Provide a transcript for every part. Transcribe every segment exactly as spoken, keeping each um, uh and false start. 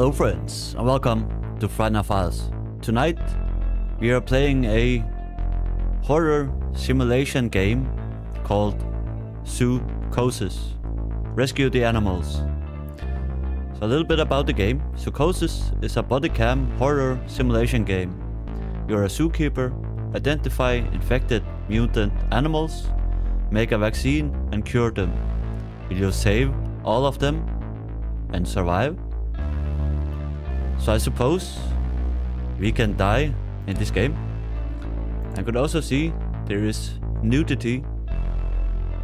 Hello friends, and welcome to FrightNight Files. Tonight we are playing a horror simulation game called Zoochosis. Rescue the Animals. So a little bit about the game. Zoochosis is a body cam horror simulation game. You're a zookeeper, identify infected mutant animals, make a vaccine and cure them. Will you save all of them and survive? So I suppose we can die in this game. I could also see there is nudity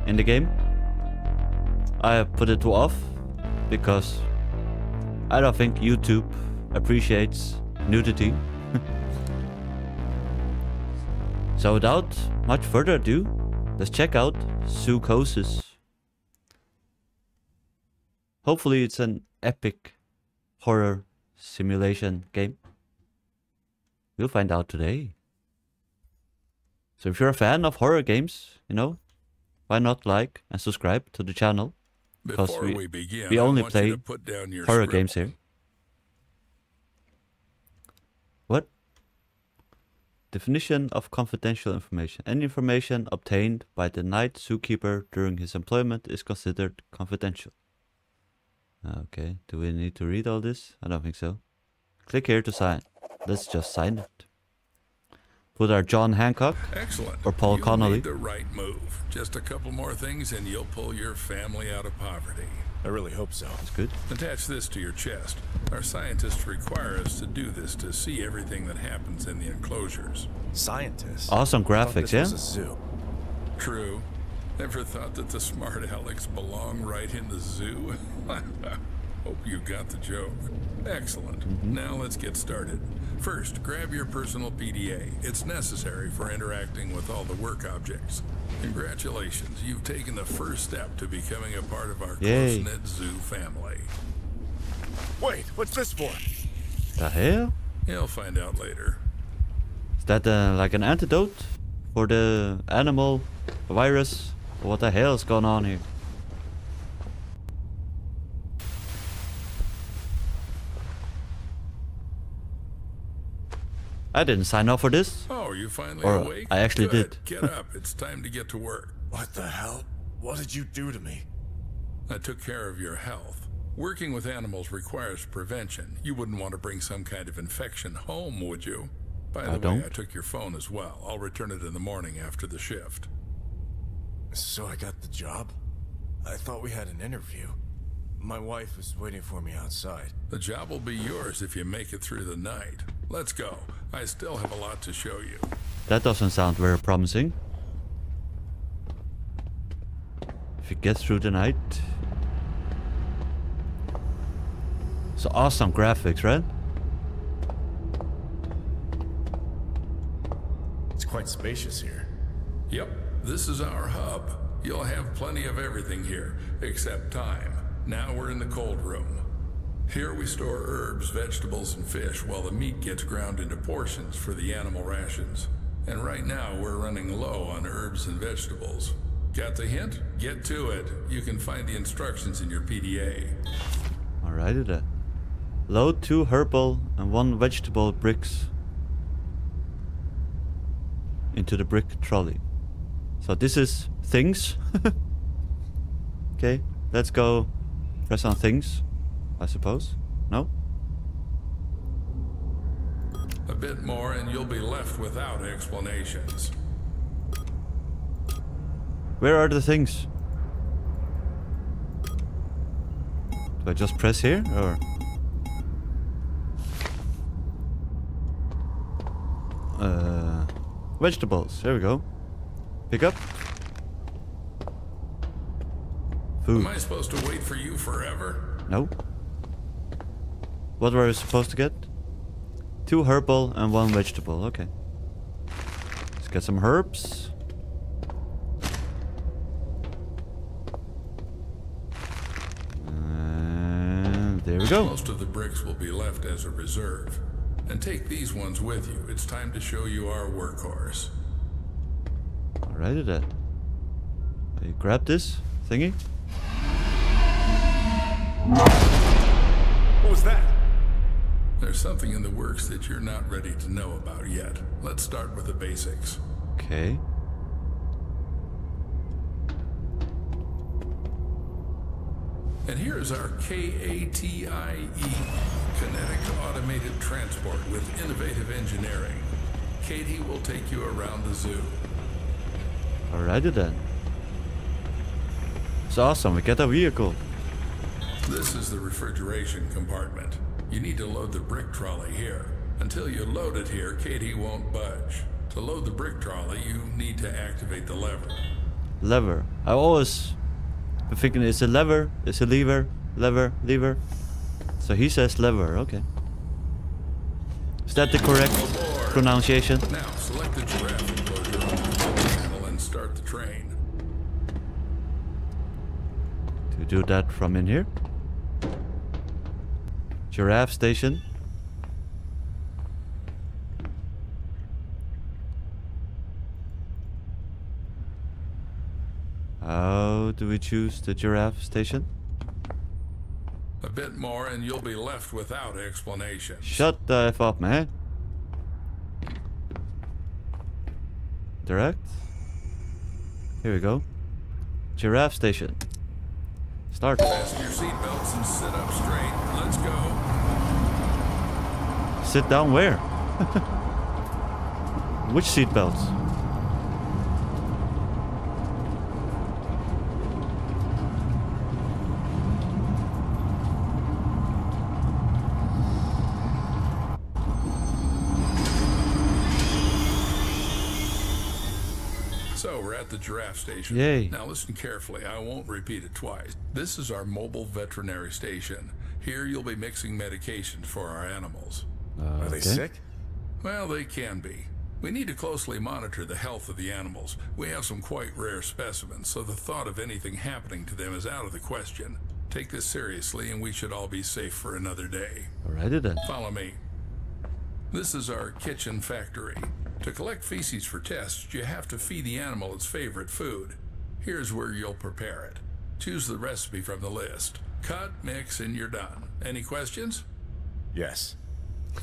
in the game. I put it to off because I don't think YouTube appreciates nudity. So without much further ado, let's check out Zoochosis. Hopefully it's an epic horror simulation game. We'll find out today. So if you're a fan of horror games, you know, why not like and subscribe to the channel? Because we, we, begin, we only play horror script. games here. What? Definition of confidential information. Any information obtained by the night zookeeper during his employment is considered confidential. Okay, do we need to read all this? I don't think so. Click here to sign. Let's just sign it. Put our John Hancock Excellent. or Paul you'll Connolly. The right move. Just a couple more things and you'll pull your family out of poverty. I really hope so. That's good. Attach this to your chest. Our scientists require us to do this to see everything that happens in the enclosures. Scientists? Awesome graphics, yeah? A zoo. True. Never thought that the smart Alex belong right in the zoo. Hope you got the joke. Excellent. Mm-hmm. Now let's get started. First, grab your personal P D A. It's necessary for interacting with all the work objects. Congratulations, you've taken the first step to becoming a part of our close-knit zoo family. Wait, what's this for? The hell? You'll find out later. Is that uh, like an antidote for the animal virus? What the hell is going on here? I didn't sign up for this. Oh, you finally or awake? I actually Good. did. Get up. It's time to get to work. What the hell? What did you do to me? I took care of your health. Working with animals requires prevention. You wouldn't want to bring some kind of infection home, would you? By the I way, don't. I took your phone as well. I'll return it in the morning after the shift. So I got the job? I thought we had an interview. My wife was waiting for me outside. The job will be yours if you make it through the night. Let's go. I still have a lot to show you. That doesn't sound very promising. If you get through the night. So awesome graphics, right? It's quite spacious here. Yep. This is our hub. You'll have plenty of everything here, except time. Now we're in the cold room. Here we store herbs, vegetables, and fish while the meat gets ground into portions for the animal rations. And right now we're running low on herbs and vegetables. Got the hint? Get to it. You can find the instructions in your P D A. Alrighty then. Load two herbal and one vegetable bricks into the brick trolley. So this is things. Okay, let's go press on things, I suppose. No? A bit more and you'll be left without explanations. Where are the things? Do I just press here or? Uh, vegetables, there we go. Pick up. Food. Am I supposed to wait for you forever? No. What were we supposed to get? Two herbal and one vegetable. Okay. Let's get some herbs. And there we go. Most of the bricks will be left as a reserve. And take these ones with you. It's time to show you our workhorse. Alrighty then. You grab this thingy. What was that? There's something in the works that you're not ready to know about yet. Let's start with the basics. Okay. And here's our K A T I E, Kinetic Automated Transport with Innovative Engineering. Katie will take you around the zoo. Alrighty then. It's awesome, we get a vehicle. This is the refrigeration compartment. You need to load the brick trolley here. Until you load it here, Katie won't budge. To load the brick trolley, you need to activate the lever. Lever. I always... I'm thinking it's a lever, it's a lever, lever, lever. So he says lever, okay. Is that the correct pronunciation? Now select the giraffe enclosure on the control panel and start the train. To do that from in here. Giraffe station. How do we choose the giraffe station? A bit more and you'll be left without explanation. Shut the F up, man. Direct. Here we go. Giraffe station. Start. Fasten your seatbelts and sit up straight. Let's go. Sit down where? Which seatbelts? The giraffe station. Yay. Now listen carefully, I won't repeat it twice. This is our mobile veterinary station. Here you'll be mixing medications for our animals. Uh, Are they okay. sick? Well, they can be. We need to closely monitor the health of the animals. We have some quite rare specimens, so the thought of anything happening to them is out of the question. Take this seriously and we should all be safe for another day. Alrighty then. Follow me. This is our kitchen factory. To collect feces for tests, you have to feed the animal its favorite food. Here's where you'll prepare it. Choose the recipe from the list. Cut, mix, and you're done. Any questions? Yes.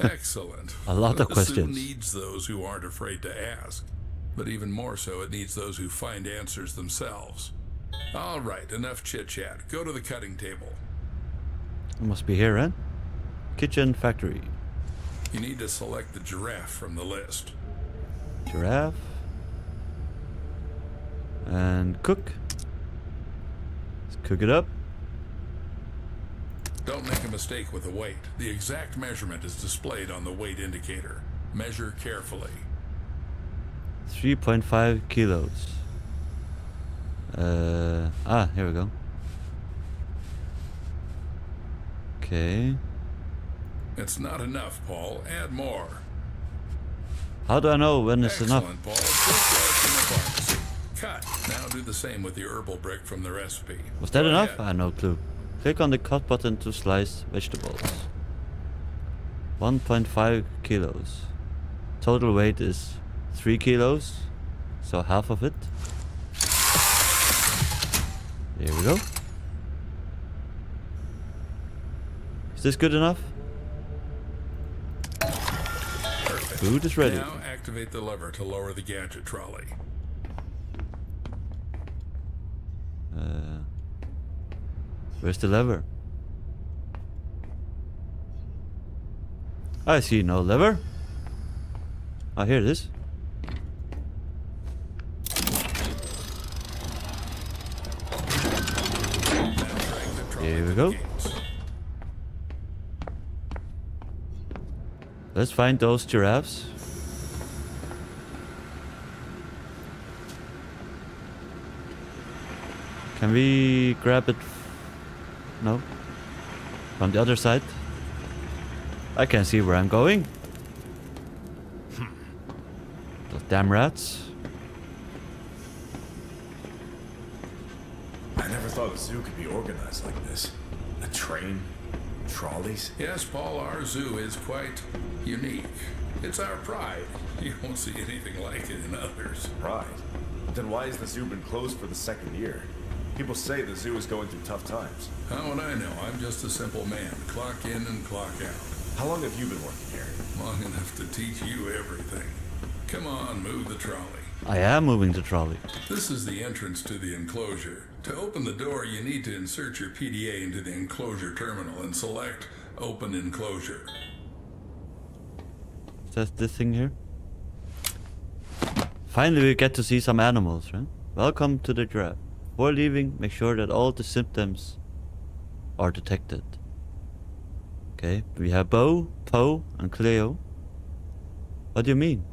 Excellent. A lot of questions. The zoo needs those who aren't afraid to ask. But even more so, it needs those who find answers themselves. All right, enough chit-chat. Go to the cutting table. It must be here, huh? Kitchen factory. You need to select the giraffe from the list. Giraffe and cook. Let's cook it up. Don't make a mistake with the weight. The exact measurement is displayed on the weight indicator. Measure carefully. three point five kilos. Uh, ah, here we go. Okay. It's not enough, Paul. Add more. How do I know when it's enough? Excellent, Paul. Just right from the box. Cut. Now do the same with the herbal brick from the recipe. Was that Go enough? Ahead. I have no clue. Click on the cut button to slice vegetables. one point five kilos. Total weight is three kilos. So half of it. There we go. Is this good enough? Food is ready. Now activate the lever to lower the gadget trolley. Uh, where's the lever? I see no lever. Ah, here it is. Here we go. Let's find those giraffes. Can we grab it? No. From the other side. I can see where I'm going. Those damn rats. I never thought a zoo could be organized like this. A train. Trolleys? Yes, Paul, our zoo is quite unique. It's our pride. You won't see anything like it in others. Pride? Then why has the zoo been closed for the second year? People say the zoo is going through tough times. How would I know? I'm just a simple man. Clock in and clock out. How long have you been working here? Long enough to teach you everything. Come on, move the trolley. I am moving the trolley. This is the entrance to the enclosure. To open the door, you need to insert your P D A into the enclosure terminal and select Open Enclosure. That's this thing here. Finally, we get to see some animals, right? Welcome to the draft. Before leaving, make sure that all the symptoms are detected. Okay, we have Bo, Poe, and Cleo. What do you mean?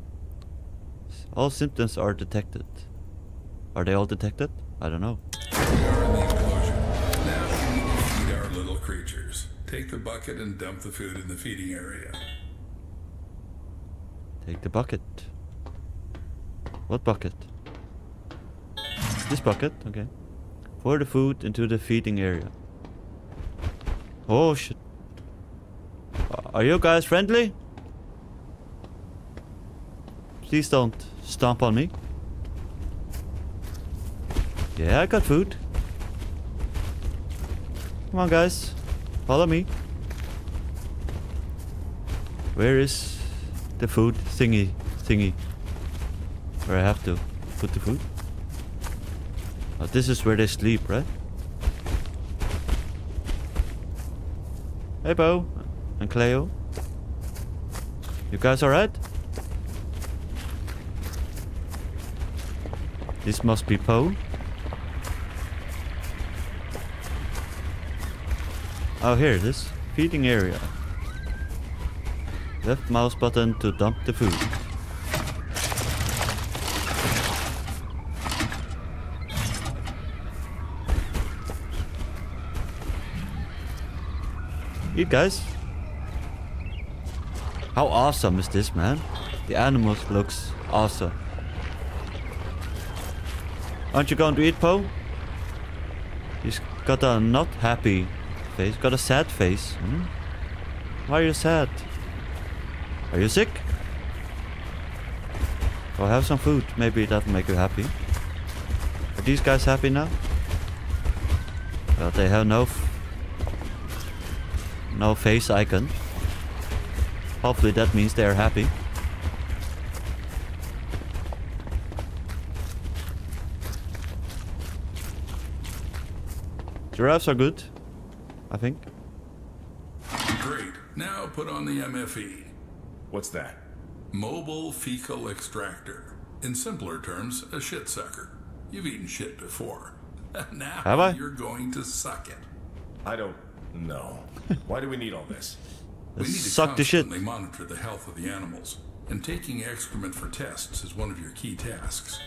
All symptoms are detected. Are they all detected? I don't know. We are in the enclosure. Now we need to feed our little creatures. Take the bucket and dump the food in the feeding area. Take the bucket. What bucket? This bucket, okay. Pour the food into the feeding area. Oh shit. Are you guys friendly? Please don't stomp on me. Yeah, I got food. Come on guys, follow me. Where is the food thingy thingy? Where I have to put the food? Oh, this is where they sleep, right? Hey Bo and Cleo. You guys alright? This must be Poe. Oh, here, this feeding area. Left mouse button to dump the food. Eat, guys. How awesome is this, man? The animals looks awesome. Aren't you going to eat, Poe? He's got a not happy face. Got a sad face. Hmm? Why are you sad? Are you sick? Or have some food. Maybe that'll make you happy. Are these guys happy now? Well, they have no, f no face icon. Hopefully that means they are happy. Giraffes are good, I think. Great. Now put on the M F E. What's that? Mobile Fecal Extractor. In simpler terms, a shit sucker. You've eaten shit before. Now Have I? You're going to suck it. I don't know. Why do we need all this? We need to suck constantly the shit. Monitor the health of the animals, and taking excrement for tests is one of your key tasks.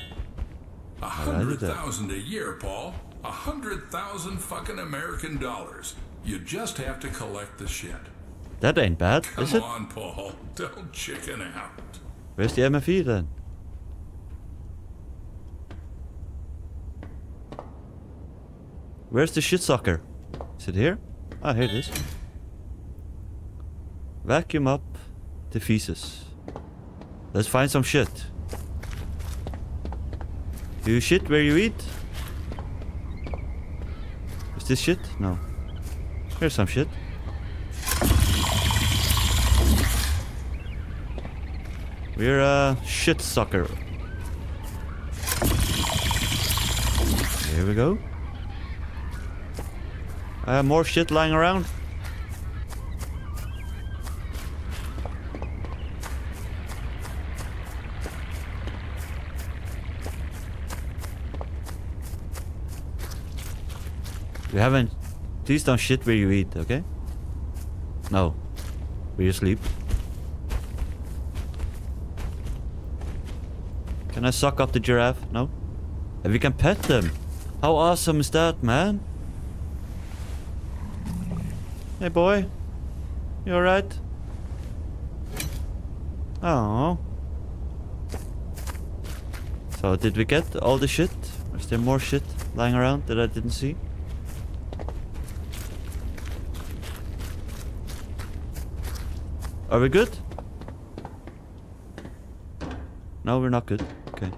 A hundred thousand a year, Paul. A hundred thousand fucking American dollars. You just have to collect the shit. That ain't bad, Come is it? Come on, Paul. Don't chicken out. Where's the M F E then? Where's the shit sucker? Is it here? Ah, here it is. Vacuum up the feces. Let's find some shit. Do you shit where you eat? Is this shit? No. Here's some shit. We're a shit sucker. Here we go. I have more shit lying around. You haven't. Please don't shit where you eat, okay? No. Where you sleep. Can I suck up the giraffe? No. And we can pet them. How awesome is that, man? Hey, boy. You alright? Oh. So, did we get all the shit? Or is there more shit lying around that I didn't see? Are we good? No, we're not good. Okay.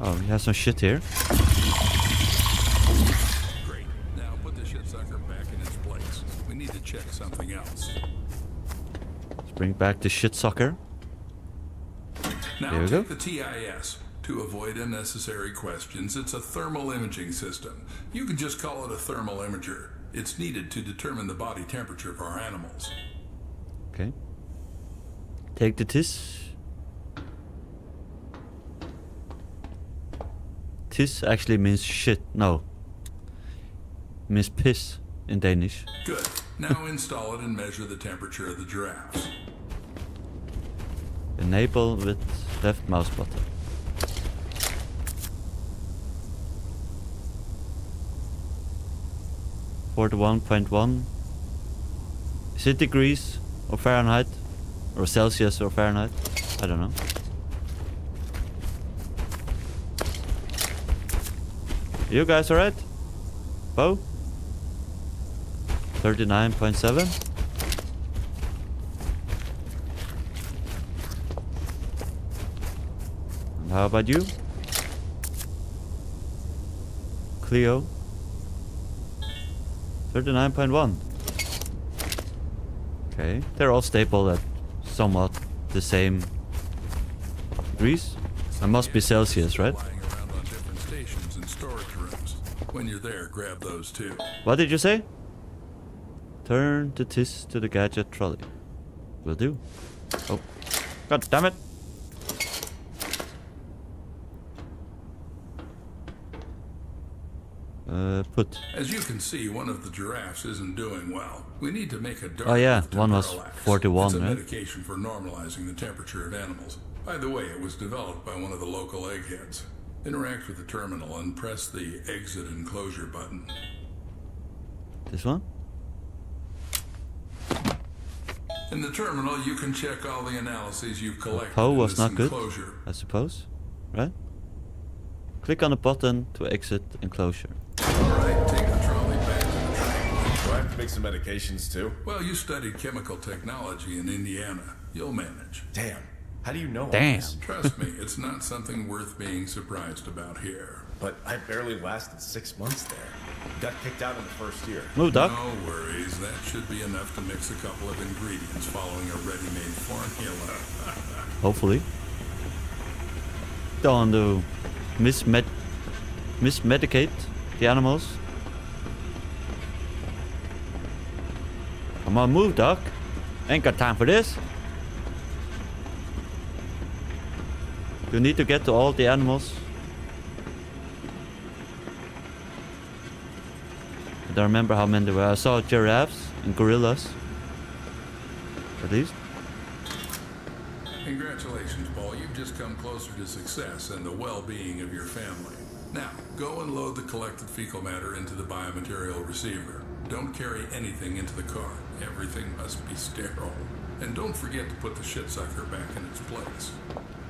Oh, we have some shit here. Great. Now put the shit sucker check something else. Let's bring back the shit sucker. Now there we go. The T I S. To avoid unnecessary questions, it's a thermal imaging system. You can just call it a thermal imager. It's needed to determine the body temperature of our animals. Okay. Take the T I S. T I S actually means shit. No. It means piss in Danish. Good. Now install it and measure the temperature of the giraffes. Enable with left mouse button. forty-one point one. Is it degrees or Fahrenheit? Or Celsius or Fahrenheit? I don't know. You guys alright? Bo? thirty-nine point seven? And how about you? Cleo? thirty-nine point one. Okay, they're all stable at somewhat the same degrees. It must be Celsius, right? When you're there, grab those too. What did you say? Turn the T I S to the gadget trolley. Will do. Oh, god damn it! Uh, put. As you can see, one of the giraffes isn't doing well. We need to make a dart. Oh yeah, one was forty-one. It's a medication for normalizing the temperature of animals. By the way, it was developed by one of the local eggheads. Interact with the terminal and press the exit enclosure button. This one? In the terminal, you can check all the analyses you've collected. Oh, was not good, I suppose, right? Click on the button to exit enclosure. Alright, take the trolley back to the train. Do I have to make some medications too? Well, you studied chemical technology in Indiana. You'll manage. Damn. How do you know all this? Trust me, it's not something worth being surprised about here. But I barely lasted six months there. Got kicked out in the first year. Moved up. No worries, that should be enough to mix a couple of ingredients following a ready-made formula. Hopefully. Don't do. Mismed mismedicate the animals. Come on, move, Doc. Ain't got time for this. You need to get to all the animals. I don't remember how many there were. I saw giraffes and gorillas. At least. Congratulations, Paul. You've just come closer to success and the well-being of your family. Now, go and load the collected fecal matter into the biomaterial receiver. Don't carry anything into the car. Everything must be sterile. And don't forget to put the shit sucker back in its place.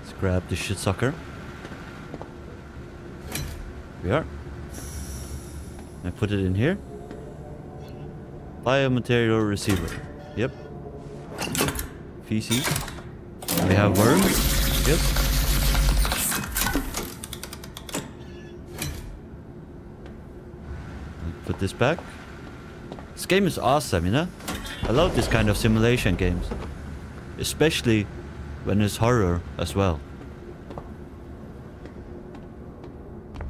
Let's grab the shit sucker. Here we are. I put it in here. Biomaterial receiver. Yep. Feces. We have worms. Yep. Put this back. This game is awesome, you know? I love this kind of simulation games. Especially when it's horror as well.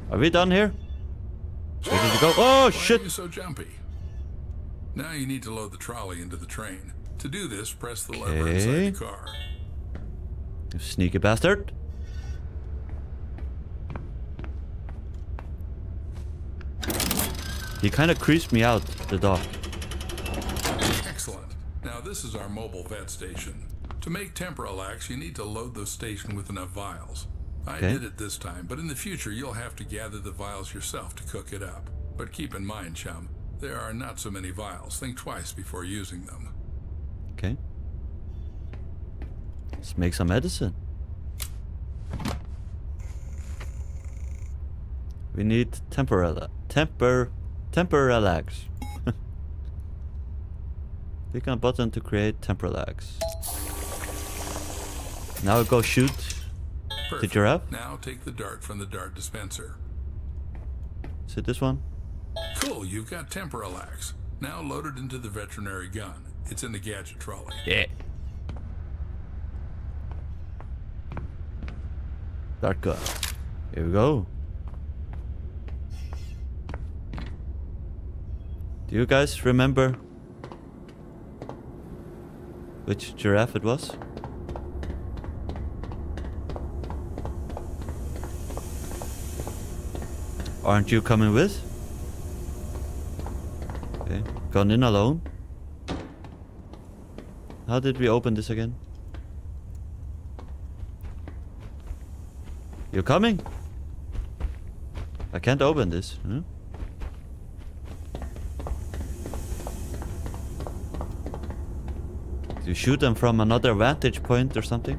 Are we done here? Where did you go? Oh shit! Why are you so jumpy? Now you need to load the trolley into the train. To do this, press the lever inside the car. You sneaky bastard. He kind of creased me out, the dog. Excellent. Now this is our mobile vet station. To make Temporalax, you need to load the station with enough vials. I okay. did it this time, but in the future you'll have to gather the vials yourself to cook it up. But keep in mind, chum, there are not so many vials. Think twice before using them. Okay. Let's make some medicine. We need Temporalax. Temper... Temporalax. Click on a button to create Temporalax. Now go shoot Perfect. the giraffe. Now take the dart from the dart dispenser. Is it this one? Cool, you've got Temporalax. Now loaded into the veterinary gun. It's in the gadget trolley. Yeah. Dark gun. Here we go. Do you guys remember which giraffe it was? Aren't you coming with? Okay, gone in alone. How did we open this again? You're coming? I can't open this, huh? Do you shoot them from another vantage point or something?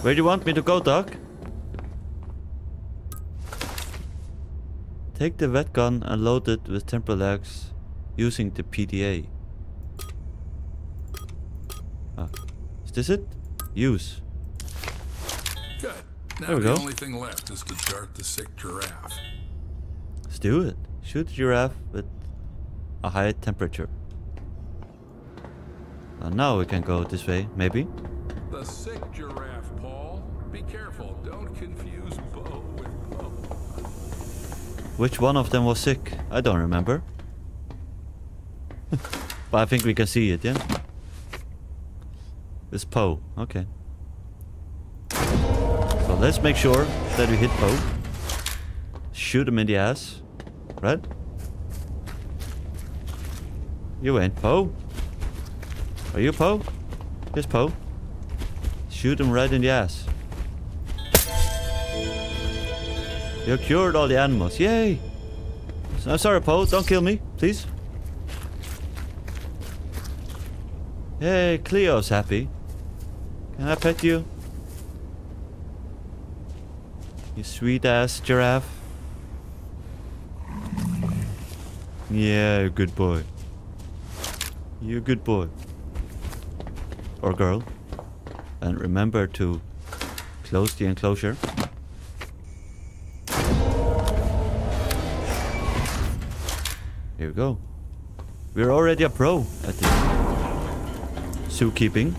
Where do you want me to go, Doc? Take the vet gun and load it with Temporalax using the P D A. Ah, is this it? Use. Good. Now there we the go. Only thing left is to dart the sick giraffe. Let's do it. Shoot the giraffe with a high temperature. And now we can go this way, maybe. The sick giraffe, Paul. Be careful. Don't confuse Bo with Bo. Which one of them was sick? I don't remember. But I think we can see it, yeah? It's Poe. Okay. So let's make sure that we hit Poe. Shoot him in the ass. Right? You ain't Poe. Are you Poe? Here's Poe. Shoot him right in the ass. You cured all the animals. Yay! I'm sorry, Poe. Don't kill me, please. Hey, Cleo's happy. Can I pet you? You sweet ass giraffe. Yeah, you're a good boy. You're a good boy. Or girl. And remember to close the enclosure. Here we go. We're already a pro at this zookeeping.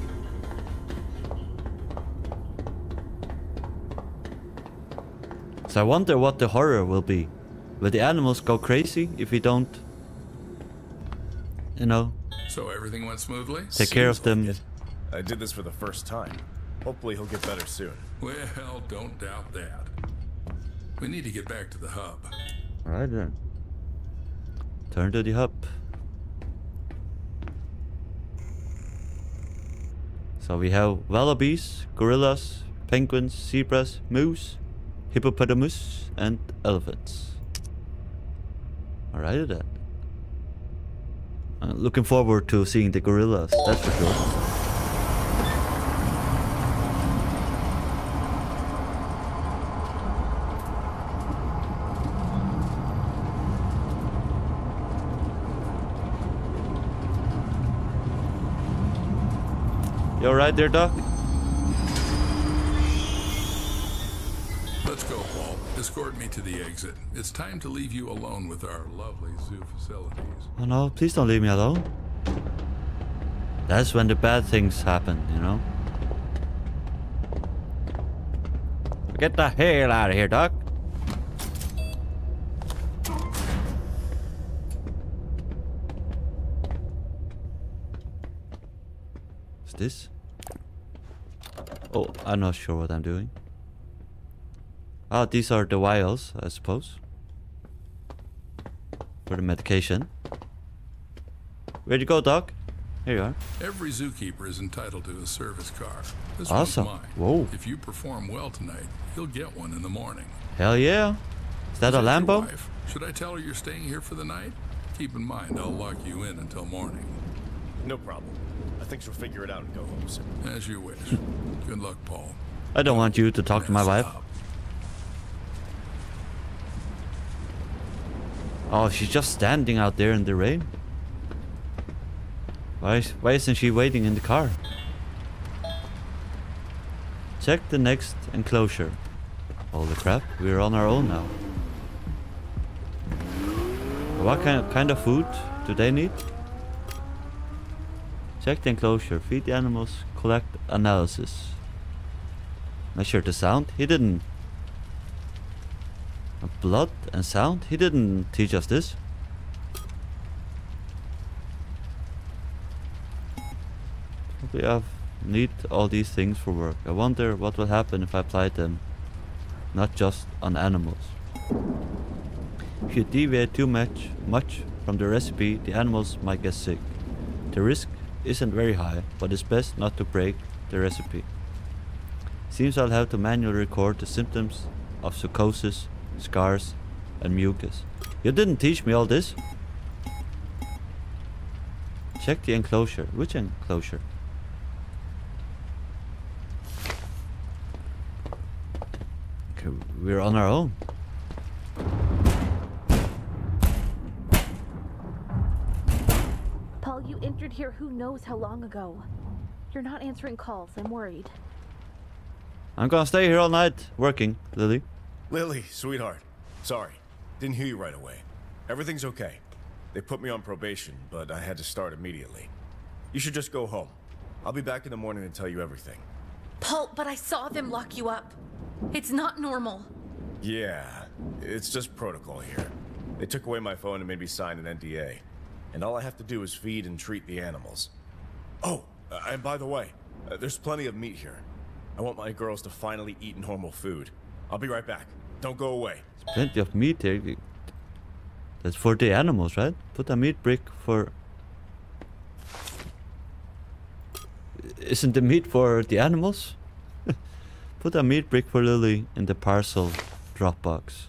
So I wonder what the horror will be. Will the animals go crazy if we don't, you know, so everything went smoothly? Take care of them. I did this for the first time. Hopefully he'll get better soon. Well, don't doubt that. We need to get back to the hub. Alright then. Turn to the hub. So we have wallabies, gorillas, penguins, zebras, moose, hippopotamus, and elephants. Alright then. I'm looking forward to seeing the gorillas, that's for sure. You alright there, Doc? Let's go, Paul. Escort me to the exit. It's time to leave you alone with our lovely zoo facilities. Oh no, please don't leave me alone. That's when the bad things happen, you know? Get the hell out of here, Doc. What's this? Oh, I'm not sure what I'm doing. Ah, these are the vials, I suppose. For the medication. Where'd you go, Doc? Here you are. Every zookeeper is entitled to a service car. This awesome. One's mine. Whoa. If you perform well tonight, you'll get one in the morning. Hell yeah. Is that is a that Lambo? Should I tell her you're staying here for the night? Keep in mind, I'll lock you in until morning. No problem. I think she'll figure it out and go home soon. As you wish. Good luck, Paul. I don't want you to talk to my wife. Up. Oh, she's just standing out there in the rain. Why, why isn't she waiting in the car? Check the next enclosure. Holy crap, we're on our own now. What kind of, kind of food do they need? Check the enclosure, feed the animals, collect analysis. Measure the sound? He didn't. Blood and sound? He didn't teach us this. Probably I need all these things for work. I wonder what will happen if I apply them, not just on animals. If you deviate too much, much from the recipe, the animals might get sick. The risk isn't very high, but it's best not to break the recipe. Seems I'll have to manually record the symptoms of psychosis, scars, and mucus. You didn't teach me all this. Check the enclosure. Which enclosure? Okay, we're on our own. Paul, you entered here who knows how long ago. You're not answering calls. I'm worried. I'm gonna stay here all night working, Lily. Lily, sweetheart. Sorry. Didn't hear you right away. Everything's okay. They put me on probation, but I had to start immediately. You should just go home. I'll be back in the morning and tell you everything. Paul, but I saw them lock you up. It's not normal. Yeah, it's just protocol here. They took away my phone and made me sign an N D A. And all I have to do is feed and treat the animals. Oh, and by the way, uh, there's plenty of meat here. I want my girls to finally eat normal food. I'll be right back. Don't go away. There's plenty of meat here. That's for the animals, right? Put a meat brick for... Isn't the meat for the animals? Put a meat brick for Lily in the parcel dropbox.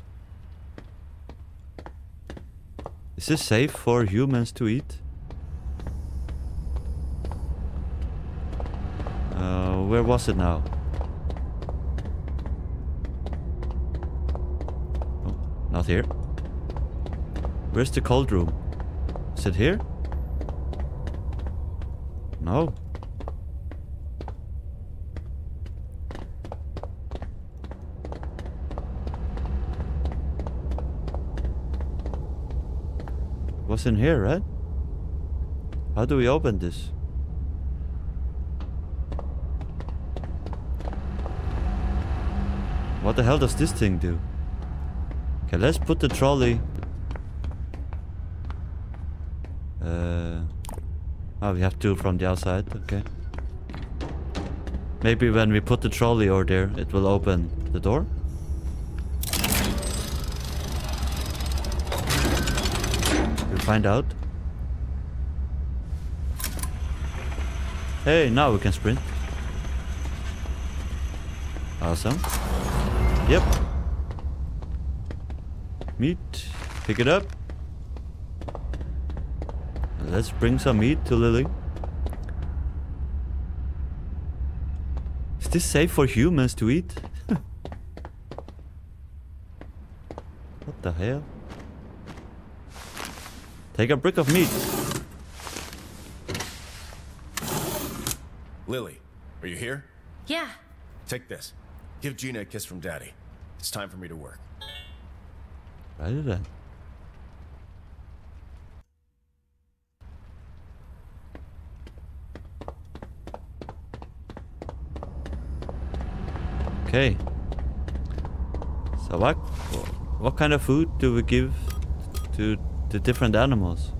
Is this safe for humans to eat? Uh, where was it now? Not here. Where's the cold room? Is it here? No. What's in here, right? How do we open this? What the hell does this thing do? Okay, let's put the trolley. Uh, oh, we have two from the outside, okay. Maybe when we put the trolley over there, it will open the door? We'll find out. Hey, now we can sprint. Awesome. Yep. Meat, pick it up. Let's bring some meat to Lily. Is this safe for humans to eat? What the hell? Take a brick of meat. Lily, are you here? Yeah. Take this. Give Gina a kiss from Daddy. It's time for me to work. Right then. Okay. So what, what kind of food do we give to the different animals?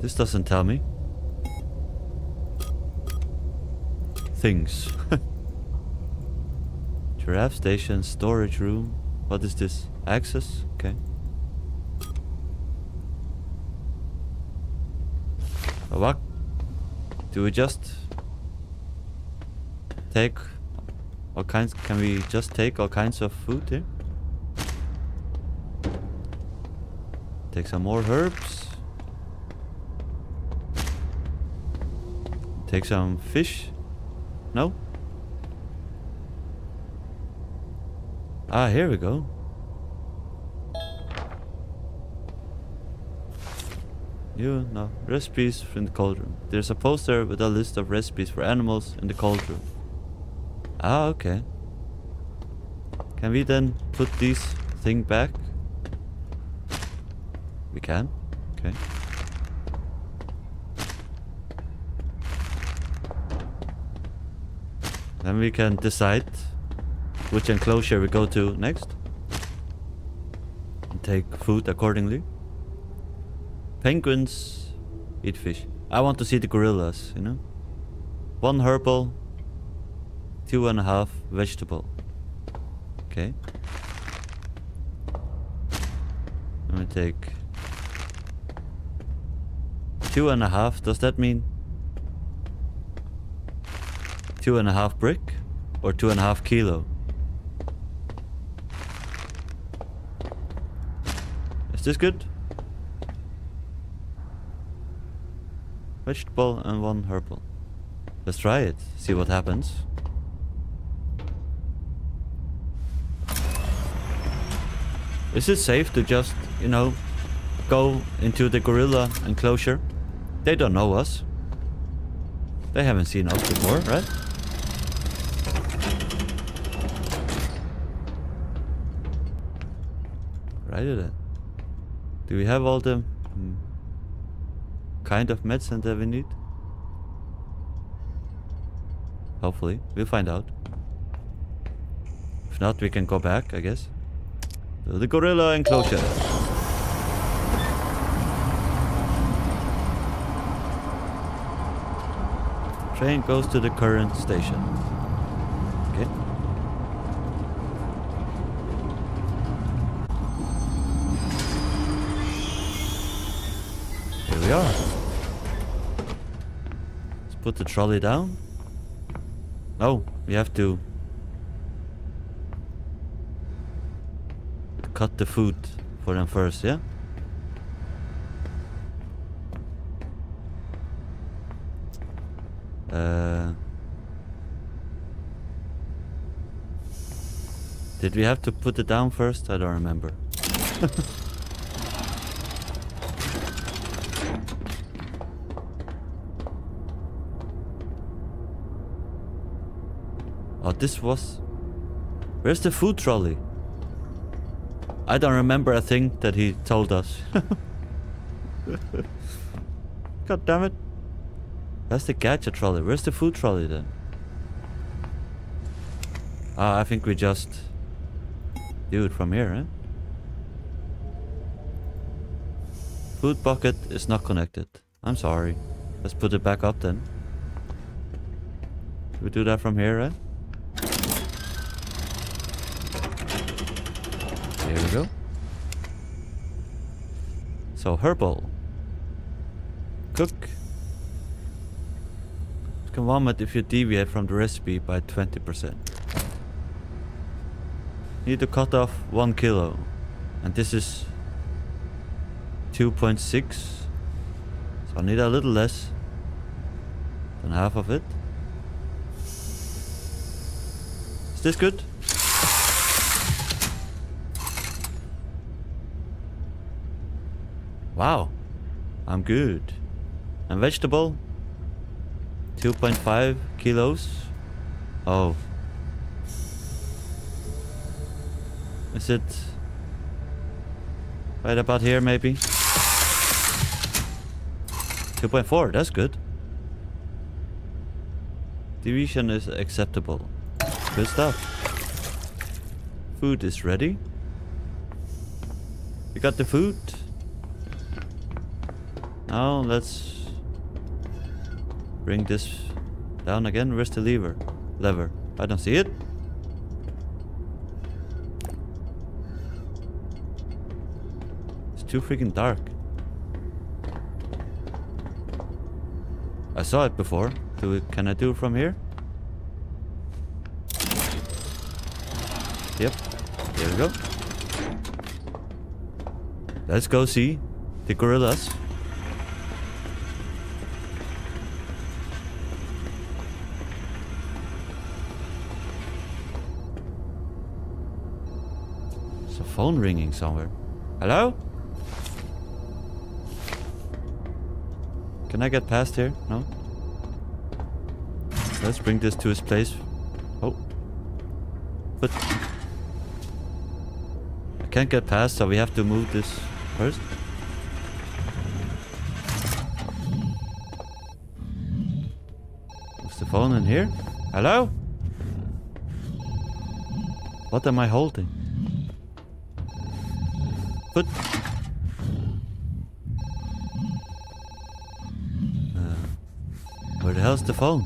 This doesn't tell me. Things. Giraffe station, storage room. What is this? Access? Okay. What? Do we just take all kinds? Can we just take all kinds of food here? Take some more herbs. Take some fish? No? Ah, here we go. You know, recipes from the cold room. There's a poster with a list of recipes for animals in the cold room. Ah, okay. Can we then put this thing back? We can. Okay. Then we can decide which enclosure we go to next. And take food accordingly. Penguins eat fish. I want to see the gorillas, you know. One herbal, two and a half vegetable. Okay. Let me take two and a half. Does that mean two and a half brick or two and a half kilo? Is this good? Vegetable and one herbal. Let's try it, see what happens. Is it safe to just, you know, go into the gorilla enclosure? They don't know us. They haven't seen us before, right? Righty then. Do we have all the hmm. kind of medicine that we need? Hopefully. We'll find out. If not, we can go back, I guess. To the gorilla enclosure. Train goes to the current station. Okay. Here we are. Let's put the trolley down. No, we have to cut the food for them first, yeah? Uh, did we have to put it down first? I don't remember. Oh, this was... Where's the food trolley? I don't remember a thing that he told us. God damn it. That's the gadget trolley. Where's the food trolley then? Ah, I think we just do it from here, eh? Food bucket is not connected. I'm sorry. Let's put it back up then. Should we do that from here, eh? Here we go. So, herbal. Cook. Can vomit if you deviate from the recipe by twenty percent. Need to cut off one kilo. And this is two point six. So I need a little less than half of it. Is this good? Wow, I'm good. And vegetable, two point five kilos. Oh. Is it right about here maybe? two point four, that's good. Division is acceptable. Good stuff. Food is ready. We got the food. Now let's bring this down again. Where's the lever? Lever. I don't see it. It's too freaking dark. I saw it before. Do we, can I do it from here? Yep. There we go. Let's go see the gorillas. Phone ringing somewhere. Hello? Can I get past here? No? Let's bring this to its place. Oh. But I can't get past, so we have to move this first. Is the phone in here? Hello? What am I holding? But uh, where the hell's the phone?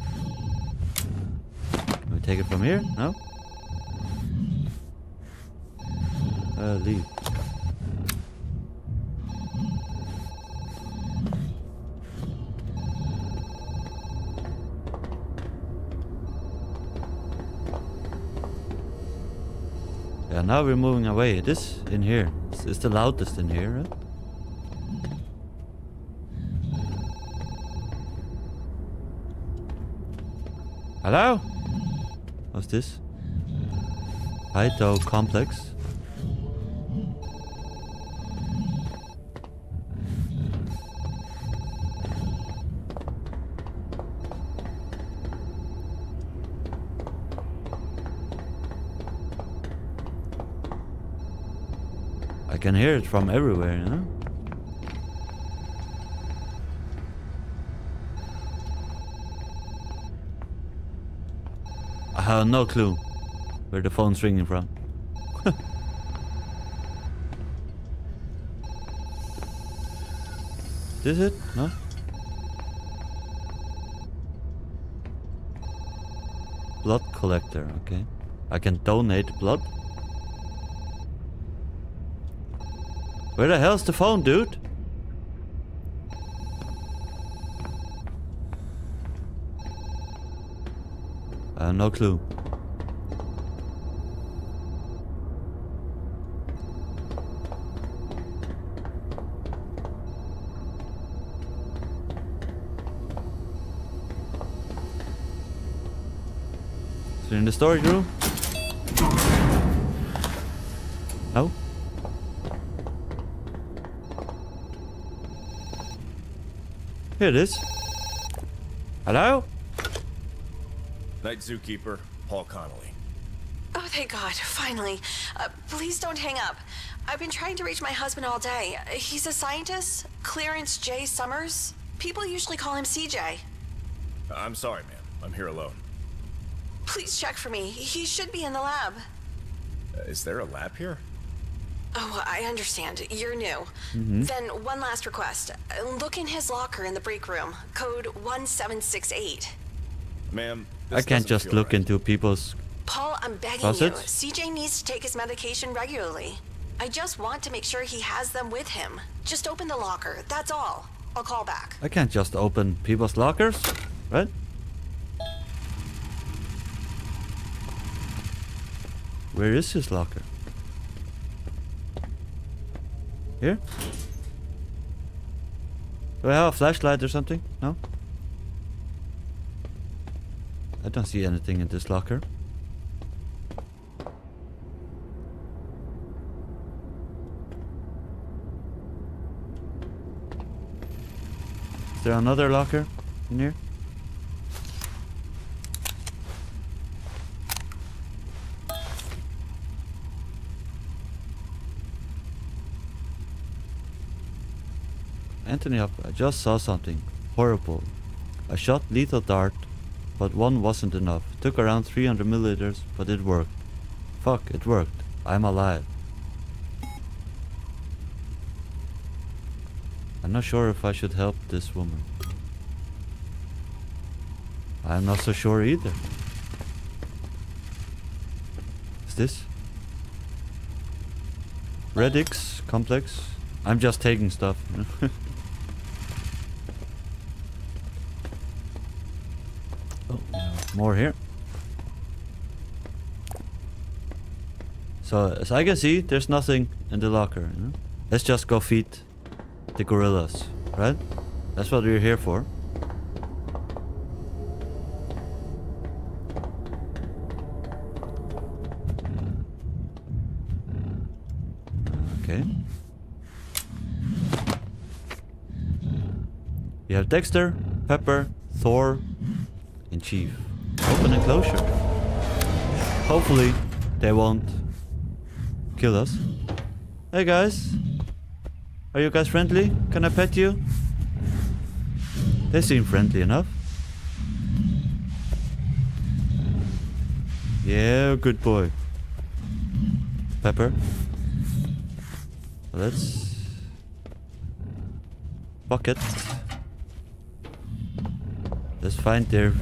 Can we take it from here? No? Uh, leave. Yeah, now we're moving away. This in here. It's the loudest in here, right? Hello? What's this? Phyto complex. I can hear it from everywhere, you know? I have no clue where the phone's ringing from. Is this it? No? Blood collector, okay. I can donate blood. Where the hell's the phone, dude? I have no clue. Is it in the storage room? No? Here it is. Hello? Night zookeeper, Paul Connolly. Oh, thank God, finally. Uh, please don't hang up. I've been trying to reach my husband all day. He's a scientist, Clarence J. Summers. People usually call him C J. I'm sorry, ma'am. I'm here alone. Please check for me. He should be in the lab. Uh, is there a lab here? Oh, I understand. You're new. Mm-hmm. Then one last request. Look in his locker in the break room. Code one seven six eight. Ma'am, I can't just look right into people's... Paul, I'm begging closets? You. C J needs to take his medication regularly. I just want to make sure he has them with him. Just open the locker. That's all. I'll call back. I can't just open people's lockers, right? Where is his locker? Here? Do I have a flashlight or something? No? I don't see anything in this locker. Is there another locker in here? Anthony, I just saw something horrible. I shot lethal dart, but one wasn't enough. It took around three hundred milliliters, but it worked. Fuck, it worked. I'm alive. I'm not sure if I should help this woman. I'm not so sure either. Is this? Redix complex. I'm just taking stuff. More here. So as I can see, there's nothing in the locker, you know? Let's just go feed the gorillas, right? That's what we're here for. Okay. We have Dexter, Pepper, Thor, and Chief. Open enclosure. Hopefully they won't kill us. Hey guys, are you guys friendly? Can I pet you? They seem friendly enough. Yeah, good boy. Pepper. Let's... Bucket. Let's find their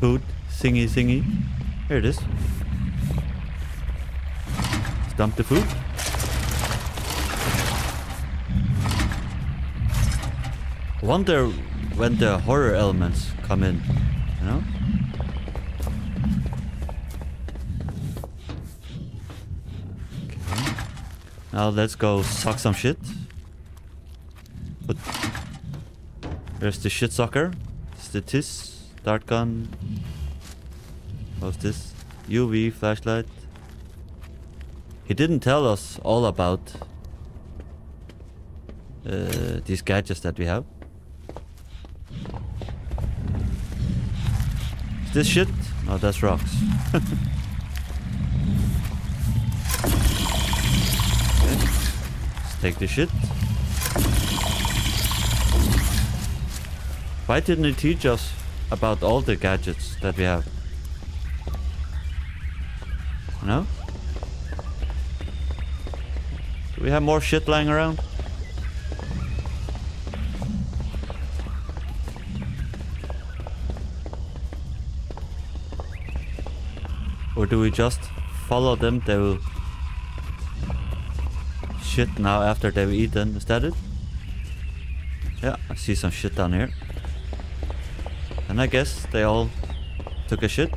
food. Thingy thingy. Here it is. Let's dump the food. I wonder when the horror elements come in, you know? Okay. Now let's go suck some shit. But there's the shit sucker. It's the T I S, dart gun. What's this? U V flashlight. He didn't tell us all about uh, these gadgets that we have. Is this shit? No, that's rocks. Okay. Let's take the shit. Why didn't it teach us about all the gadgets that we have? No? Do we have more shit lying around? Or do we just follow them? They will shit now after they've eaten. Is that it? Yeah, I see some shit down here. And I guess they all took a shit.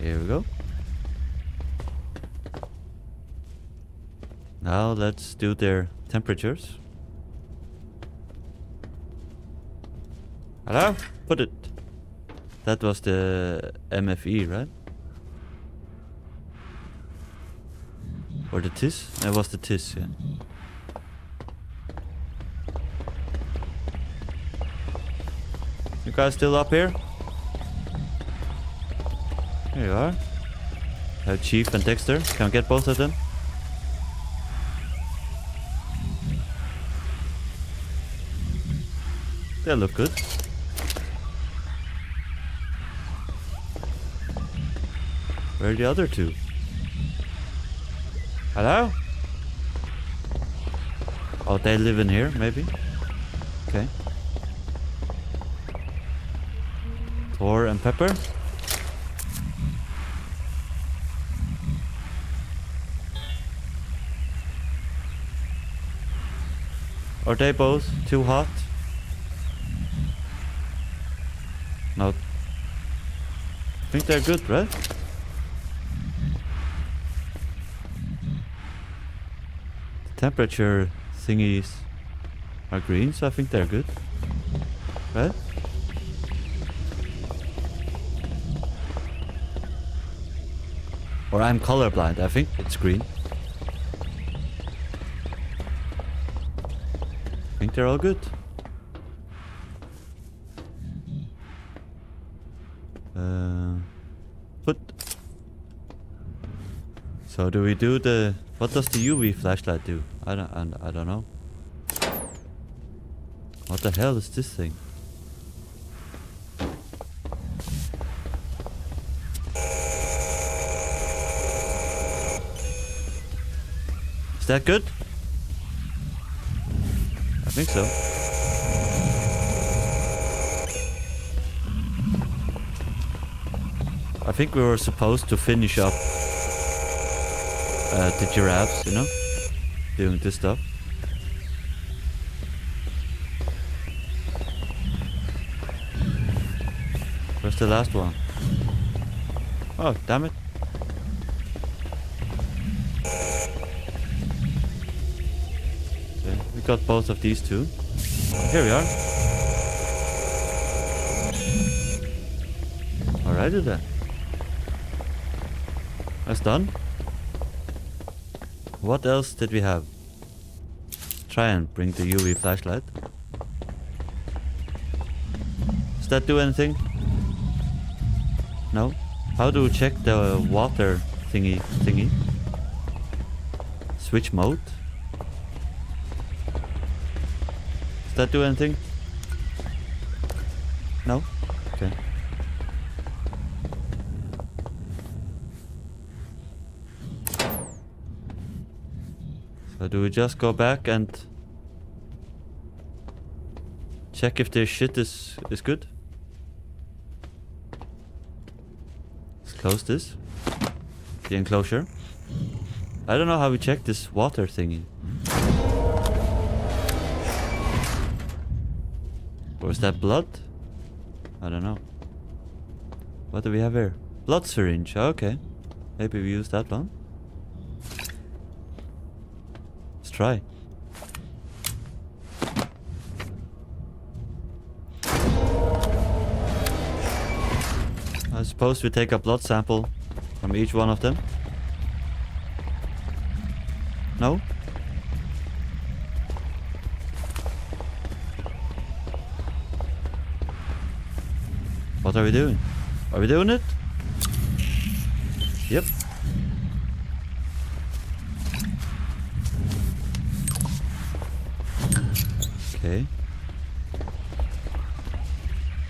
Here we go. Now let's do their temperatures. Hello? Put it. That was the M F E, right? Or the T I S? That was the T I S, yeah. You guys still up here? There you are. I have Chief and Dexter. Can I get both of them? They look good. Where are the other two? Hello? Oh, they live in here, maybe? Okay. Thor and Pepper? Are they both too hot? No. I think they're good, right? The temperature thingies are green, so I think they're good. Right? Or I'm colorblind, I think it's green. I think they're all good. Uh, put. So do we do the? What does the U V flashlight do? I don't. I, I don't know. What the hell is this thing? Is that good? I think so. I think we were supposed to finish up uh, the giraffes, you know, doing this stuff. Where's the last one? Oh, damn it. Got both of these two. Here we are. Alrighty then. That's done. What else did we have? try and bring the U V flashlight. Does that do anything? No? How do we check the water thingy thingy? Switch mode? Does that do anything? No? Okay. So do we just go back and check if this shit is, is good? Let's close this. The enclosure. I don't know how we check this water thingy. Or is that blood? I don't know. What do we have here? Blood syringe. Okay. Maybe we use that one. Let's try. I suppose we take a blood sample from each one of them. No? What are we doing? Are we doing it? Yep. Okay.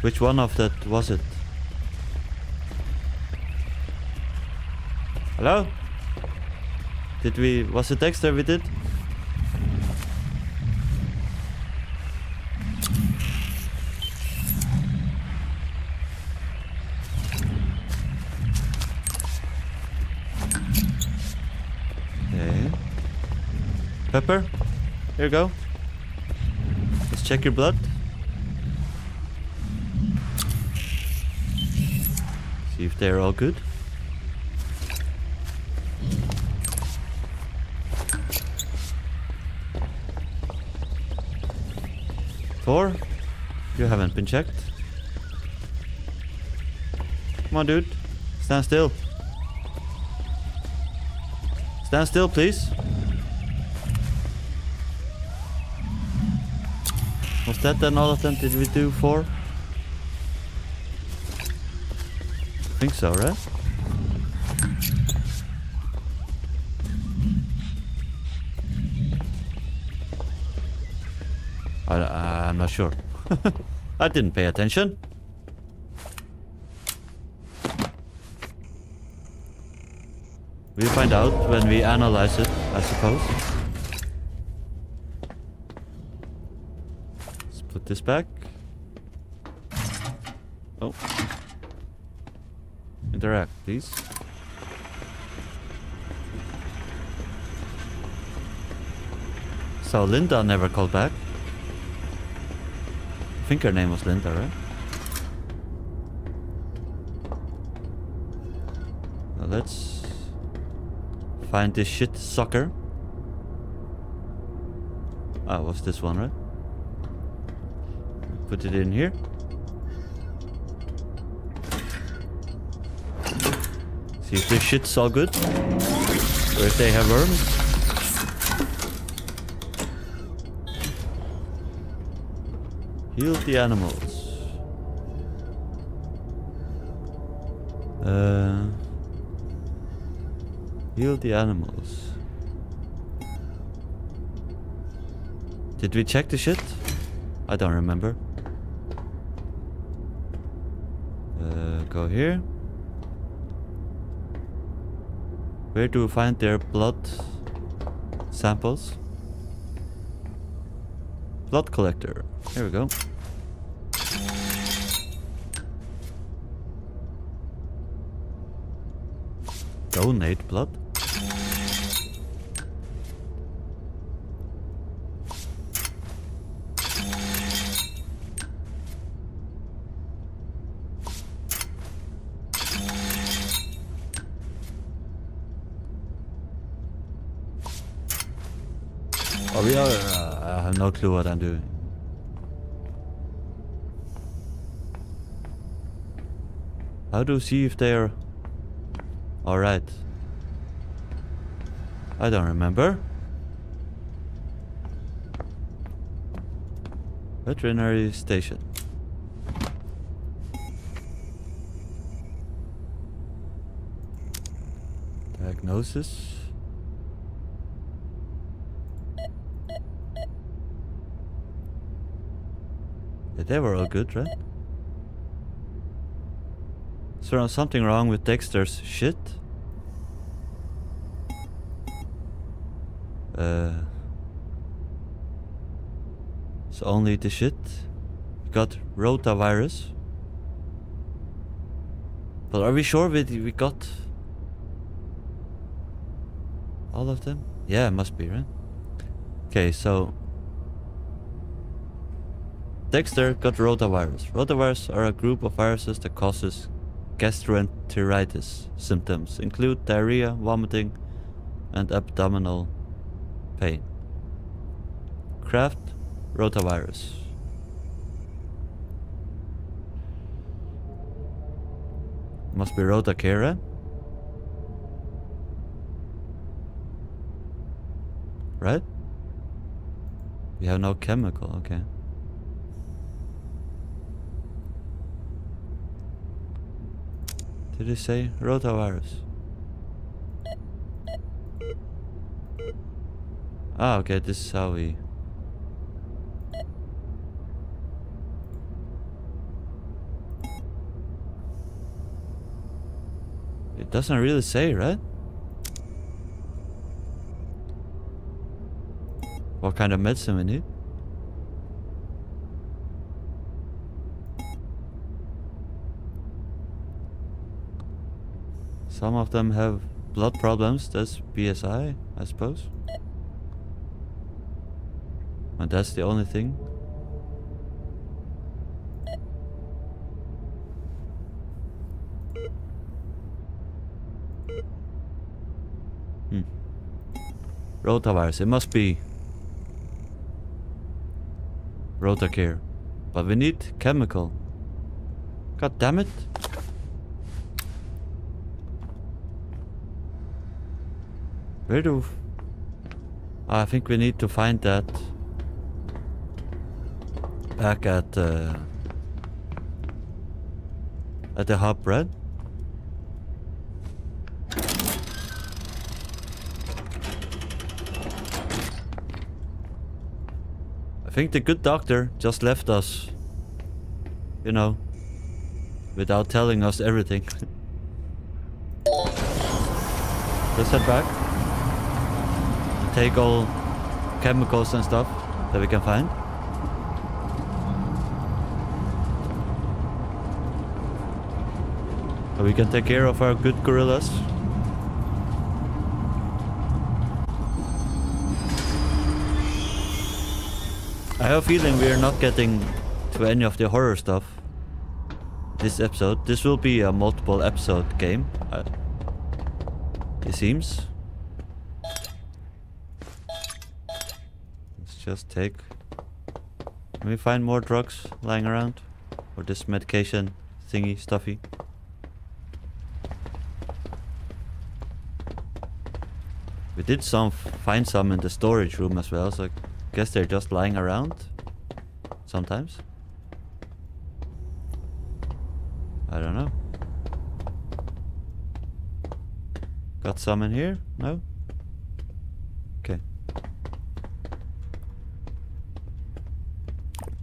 Which one of that was it? Hello? Did we... was it extra we did? Pepper, here you go. Let's check your blood. See if they're all good. Thor, you haven't been checked. Come on, dude. Stand still. Stand still, please. Was that then all of them? Did we do four? I think so, right? I, I, I'm not sure. I didn't pay attention. We'll find out when we analyze it, I suppose. This back. Oh. Interact, please. So Linda never called back. I think her name was Linda, right? Now let's find this shit sucker. Ah, was this one, right? Put it in here. See if this shit's all good. Or if they have worms. Heal the animals. Uh, heal the animals. Did we check the shit? I don't remember. Go here. Where do we find their blood samples? Blood collector. Here we go. Donate blood. No clue what I'm doing. How do you see if they're all right? I don't remember. Veterinary station. Diagnosis. Yeah, they were all good, right? Is there something wrong with Dexter's shit? Uh, it's only the shit. We got rotavirus. But are we sure we, we got all of them? Yeah, it must be, right? Okay, so Dexter got rotavirus. Rotavirus are a group of viruses that causes gastroenteritis symptoms, include diarrhea, vomiting, and abdominal pain. Craft rotavirus. Must be Rotacare. Right? We have no chemical, okay. Did it say rotavirus? Ah, okay, this is how we... It doesn't really say, right? What kind of medicine we need? Some of them have blood problems, that's B S I, I suppose. And that's the only thing. Hmm. Rotavirus, it must be Rotacare. But we need chemical. God damn it. Where do... I think we need to find that back at uh, at the hub, right? I think the good doctor just left us, you know, without telling us everything. Let's head back. Take all chemicals and stuff that we can find. So we can take care of our good gorillas. I have a feeling we are not getting to any of the horror stuff this episode. This will be a multiple episode game, uh, it seems. Just take... Can we find more drugs lying around? Or this medication thingy stuffy? We did some find some in the storage room as well, so I guess they're just lying around sometimes. I don't know. Got some in here? No?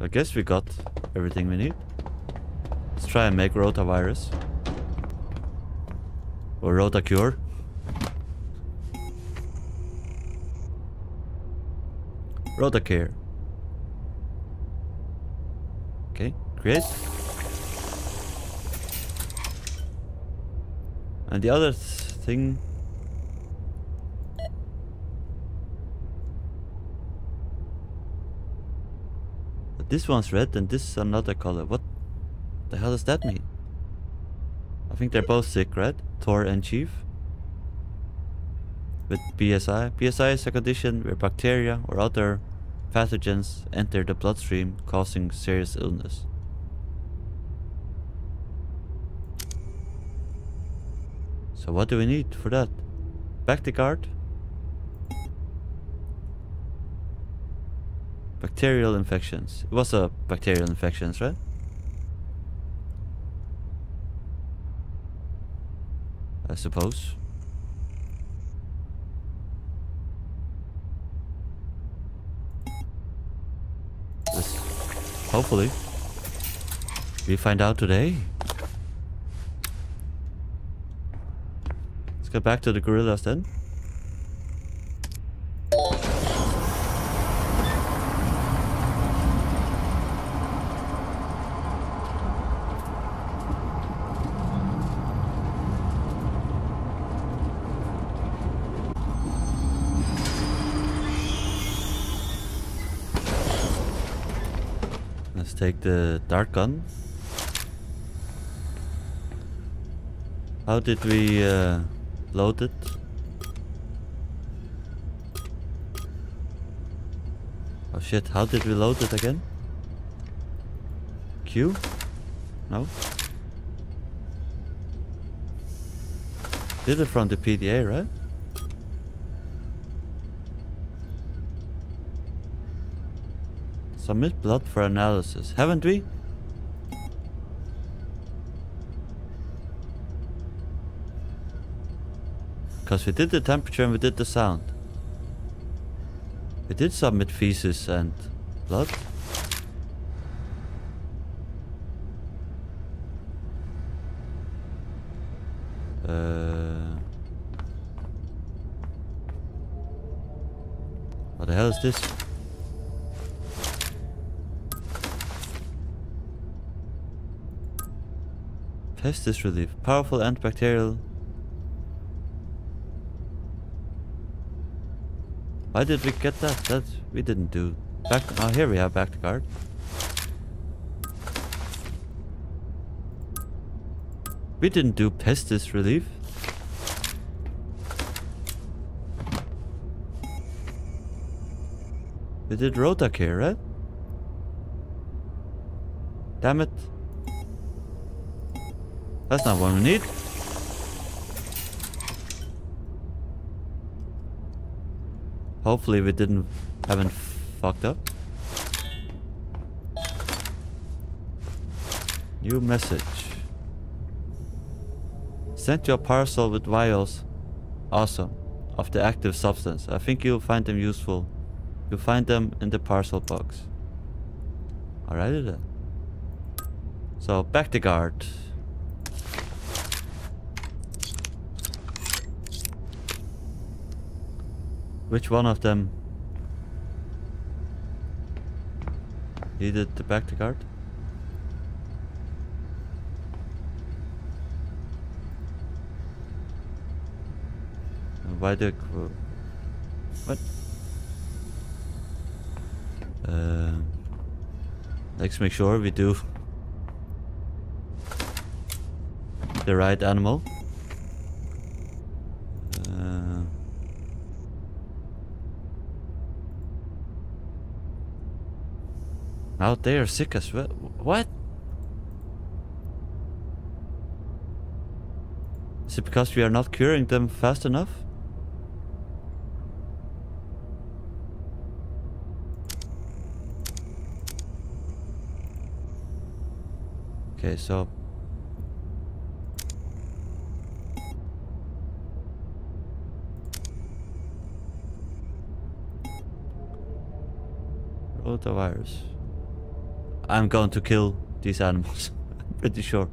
I guess we got everything we need. Let's try and make rotavirus. Or Rotacure. Rotacare. Okay, create. And the other thing... This one's red and this is another color. What the hell does that mean? I think they're both sick, right? Tor and Chief. With B S I. B S I is a condition where bacteria or other pathogens enter the bloodstream, causing serious illness. So what do we need for that? Bacteguard? bacterial infections. It was a bacterial infections, right? I suppose. This, hopefully, we find out today. Let's get back to the gorillas then. Take the dart gun. How did we uh, load it? Oh shit, how did we load it again? Q? No? Did it from the P D A, right? Submit blood for analysis. Haven't we? Because we did the temperature and we did the sound. We did submit feces and blood. Uh, what the hell is this? Pestis relief, powerful antibacterial. Why did we get that? That we didn't do. Back. Oh, here we have Bacteguard. We didn't do pestis relief. We did Rotacare, right? Damn it. That's not what we need. Hopefully we didn't haven't fucked up. New message. Sent you a parcel with vials. Awesome. Of the active substance. I think you'll find them useful. You'll find them in the parcel box. Alrighty then. So back to guard. Which one of them needed the Bacteguard? Why the... What? Uh, let's make sure we do the right animal. Out there, sick as well. What? Is it because we are not curing them fast enough? Okay, so Rotavirus. I'm going to kill these animals. I'm pretty sure.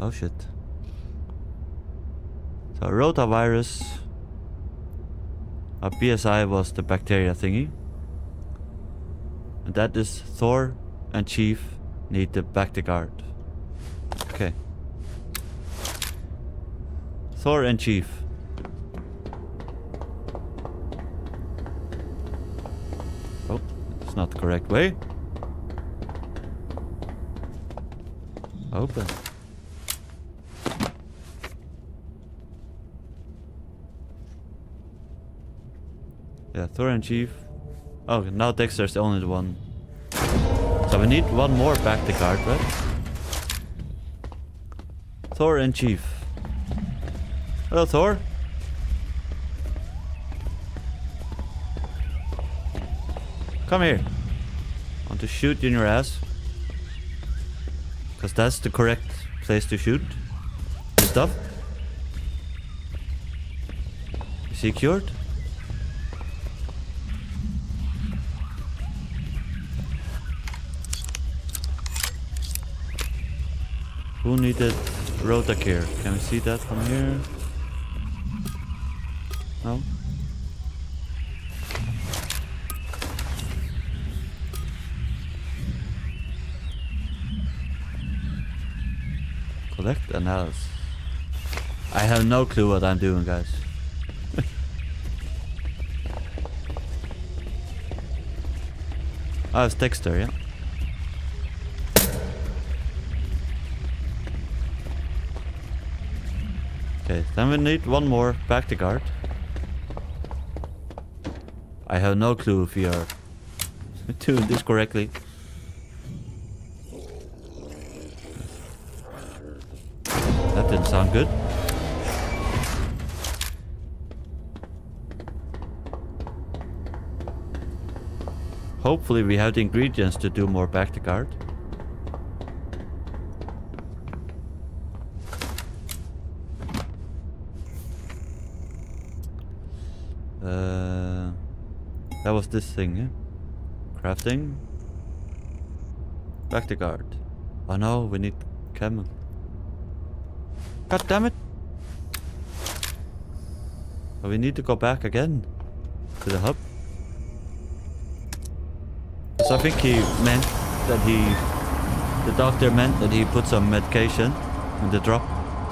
Oh shit. So rotavirus. Our B S I was the bacteria thingy. And that is Thor and Chief need the Bacteguard. Okay. Thor and Chief. Oh, it's not the correct way. Open. Yeah, Thor and Chief. Oh, now Dexter's the only one. So we need one more Bacteguard, right? Thor in chief. Hello, Thor. Come here. I want to shoot in your ass. Because that's the correct place to shoot. And stuff. Is he cured? Who needed Rotacare? Can we see that from here? No? Collect analysis. I have no clue what I'm doing, guys. Oh, it's Dexter, yeah? Okay, then we need one more Bacteguard. I have no clue if we are doing this correctly. That didn't sound good. Hopefully we have the ingredients to do more Bacteguard. Uh, that was this thing, eh? Crafting. Bacteguard. Oh no, we need chemical. God damn it! Oh, we need to go back again to the hub. So I think he meant that he, the doctor meant that he put some medication in the drop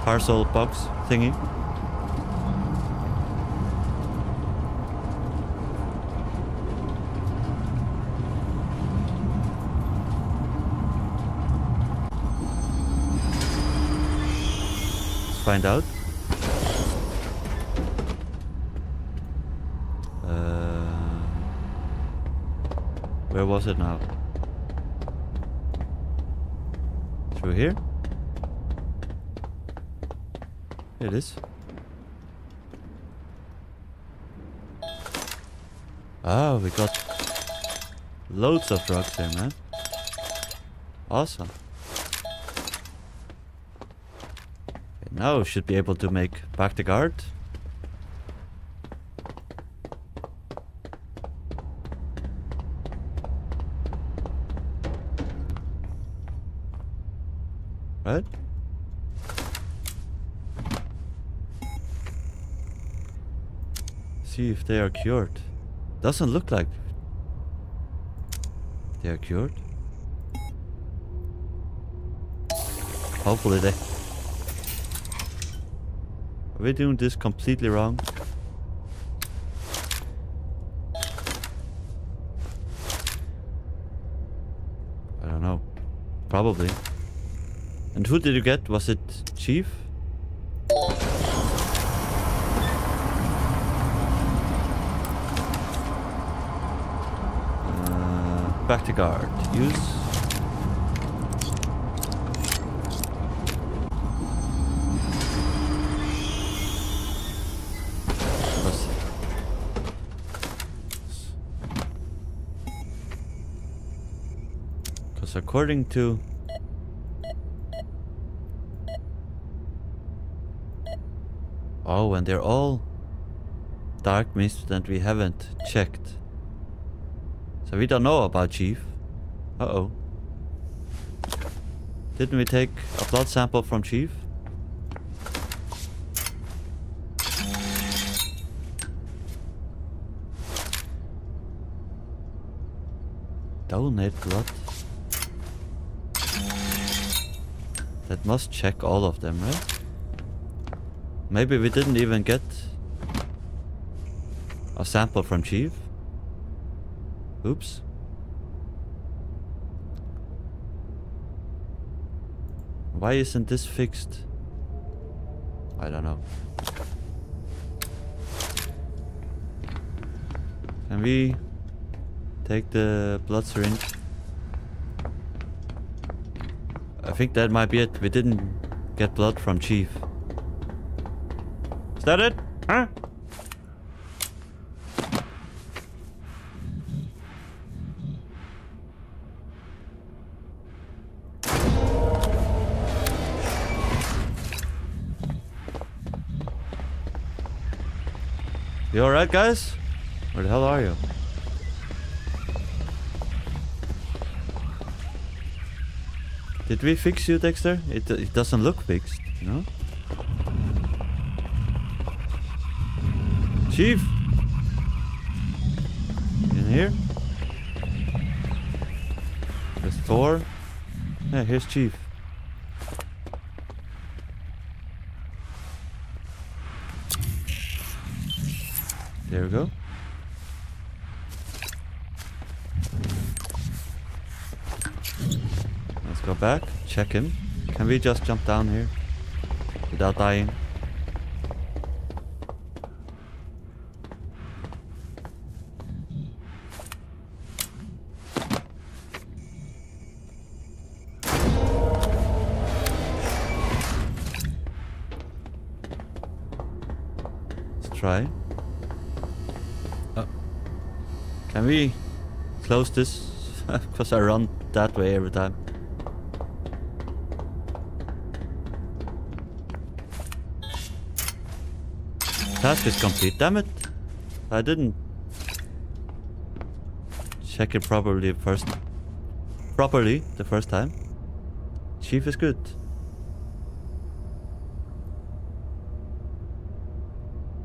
parcel box thingy. Find out. Uh, where was it now? Through here? Here it is. Oh, we got loads of rocks there, man. Awesome. Now we should be able to make Bacteguard. Right? See if they are cured. Doesn't look like they are cured. Hopefully they... We're doing this completely wrong. I don't know. Probably. And who did you get? Was it Chief? Uh, Bacteguard. Use. According to oh, and they're all dark means that we haven't checked, so we don't know about Chief. Uh oh, didn't we take a blood sample from Chief? Donate blood. That must check all of them, right? Maybe we didn't even get a sample from Chief. Oops. Why isn't this fixed? I don't know. Can we take the blood syringe? I think that might be it. We didn't Get blood from chief. Is that it? Huh? You alright, guys? Where the hell are you? Did we fix you, Dexter? It, it doesn't look fixed, no? Chief! In here? There's Thor. Yeah, here's Chief. There we go. Let's go back, check him. Can we just jump down here without dying? Let's try. Can we close this? Because I run that way every time. Task is complete, damn it! I didn't check it properly first. Properly the first time. Chief is good.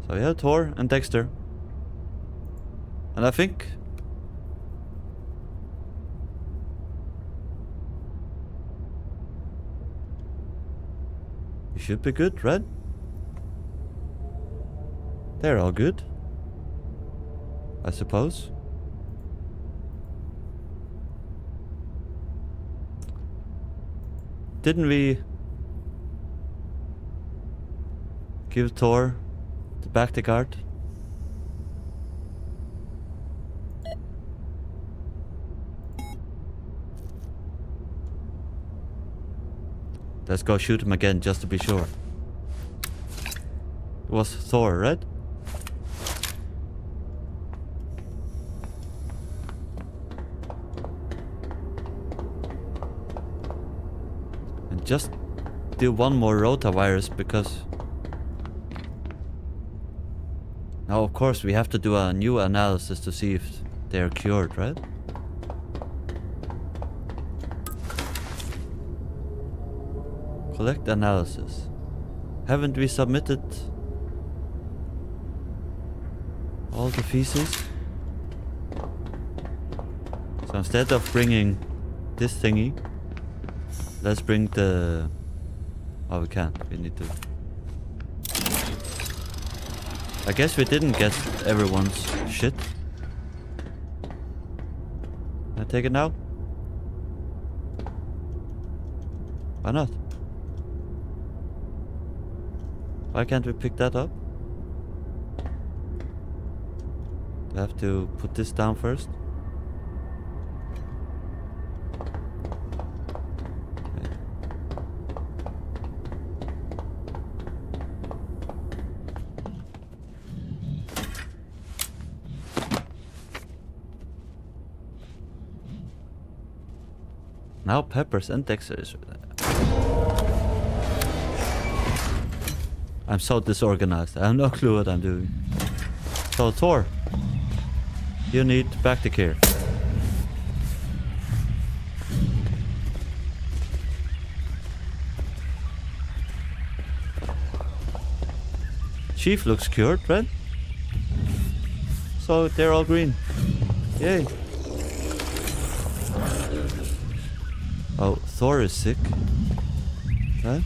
So we have Thor and Dexter. And I think should be good, right? They're all good, I suppose. Didn't we give Thor the Bacteguard? Let's go shoot him again, just to be sure. It was Thor, right? And just do one more rotavirus, because... Now, of course, we have to do a new analysis to see if they're cured, right? Collect analysis. Haven't we submitted all the feces? So instead of bringing this thingy, let's bring the... Oh, we can't. We need to... I guess we didn't get everyone's shit. Can I take it now? Why not? Why can't we pick that up? We have to put this down first. Okay. Now peppers and textures. I'm so disorganized. I have no clue what I'm doing. So Thor, you need Bacteguard. Chief looks cured, right? So they're all green. Yay. Oh, Thor is sick. Right?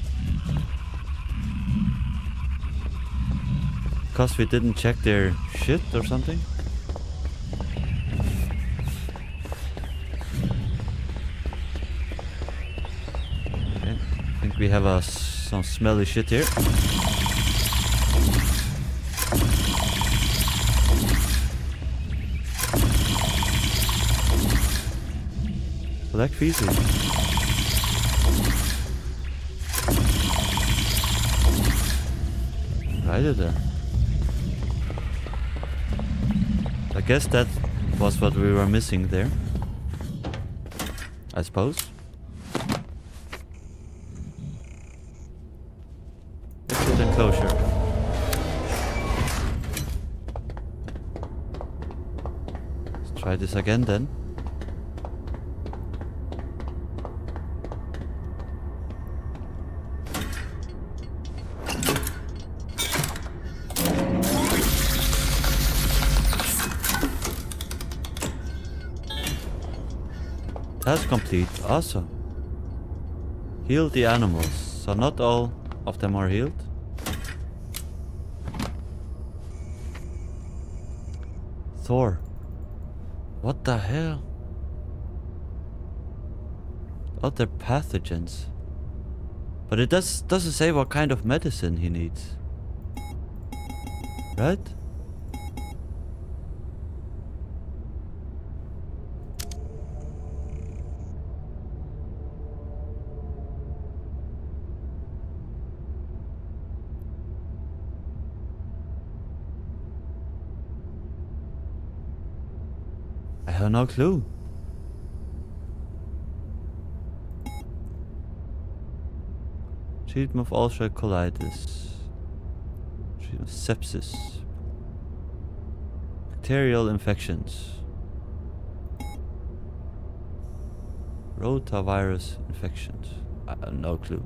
Because we didn't check their shit or something? Okay, I think we have uh, some smelly shit here. Black feces. Why did I? I guess that was what we were missing there. I suppose. Exit enclosure. Let's try this again then. Task complete. Awesome. Heal the animals. So not all of them are healed. Thor. What the hell? Other pathogens. But it does, doesn't say what kind of medicine he needs. Right? No clue. Treatment of ulcerative colitis. Treatment of sepsis. Bacterial infections. Rotavirus infections. I have no clue.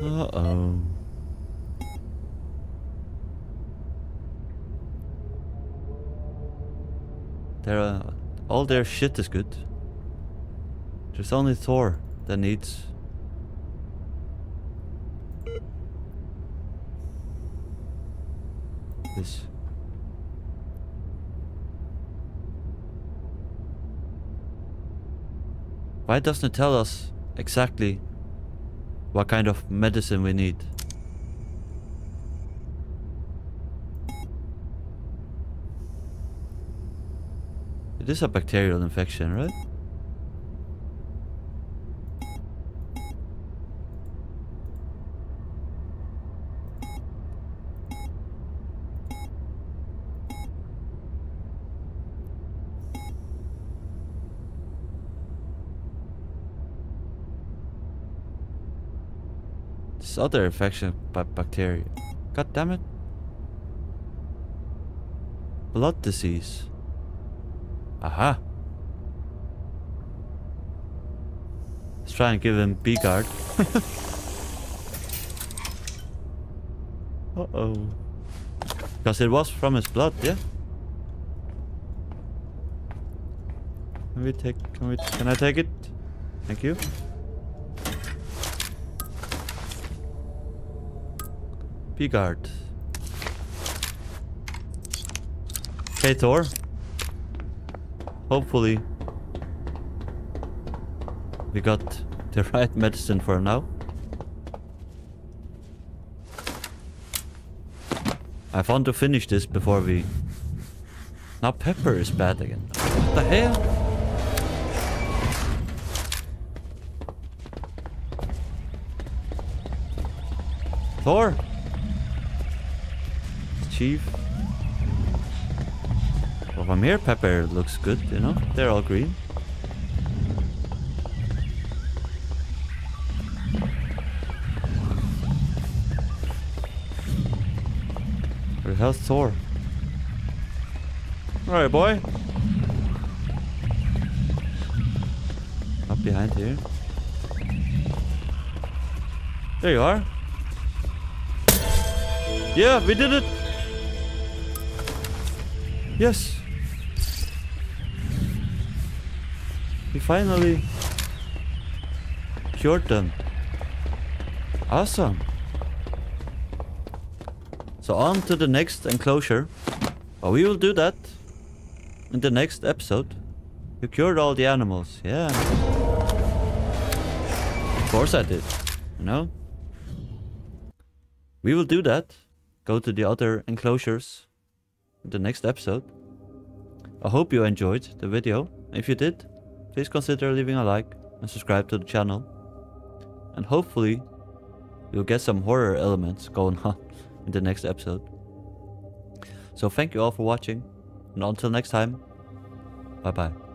Uh-oh. There are, all their shit is good. There's only Thor that needs. This. Why doesn't it tell us exactly what kind of medicine we need? It is a bacterial infection, right? Other infection by bacteria. God damn it. Blood disease. Aha. Let's try and give him Bacteguard. uh oh. Because it was from his blood, yeah? Can we take can we can I take it? Thank you. Bacteguard. Okay, Thor. Hopefully we got the right medicine for now. I want to finish this before we... Now pepper is bad again. What the hell? Thor? Chief. Well, from here, pepper looks good, you know? They're all green. Where the hell's Thor? Alright, boy. Up behind here. There you are. Yeah, we did it! Yes! We finally cured them. Awesome! So on to the next enclosure. Well, we will do that in the next episode. You cured all the animals, yeah. Of course I did, you know? We will do that. go to the other enclosures in the next episode. I hope you enjoyed the video. If you did, please consider leaving a like and subscribe to the channel. And hopefully you'll get some horror elements going on in the next episode. So thank you all for watching, and until next time, bye bye.